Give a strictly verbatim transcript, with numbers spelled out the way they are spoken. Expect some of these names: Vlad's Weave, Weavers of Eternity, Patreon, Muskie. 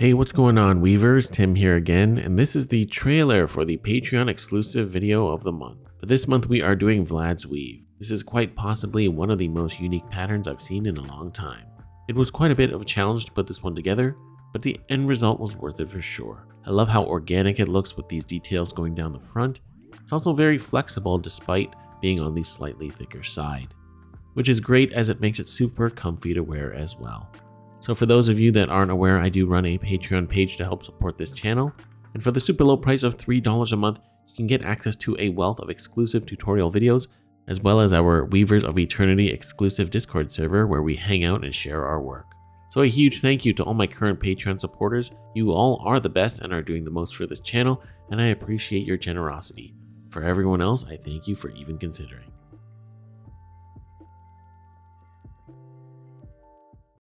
Hey, what's going on, Weavers? Tim here again, and this is the trailer for the Patreon exclusive video of the month. For this month, we are doing Vlad's Weave. This is quite possibly one of the most unique patterns I've seen in a long time. It was quite a bit of a challenge to put this one together, but the end result was worth it for sure. I love how organic it looks with these details going down the front. It's also very flexible despite being on the slightly thicker side, which is great as it makes it super comfy to wear as well. So for those of you that aren't aware, I do run a Patreon page to help support this channel, and for the super low price of three dollars a month, you can get access to a wealth of exclusive tutorial videos, as well as our Weavers of Eternity exclusive Discord server where we hang out and share our work. So a huge thank you to all my current Patreon supporters. You all are the best and are doing the most for this channel, and I appreciate your generosity. For everyone else, I thank you for even considering.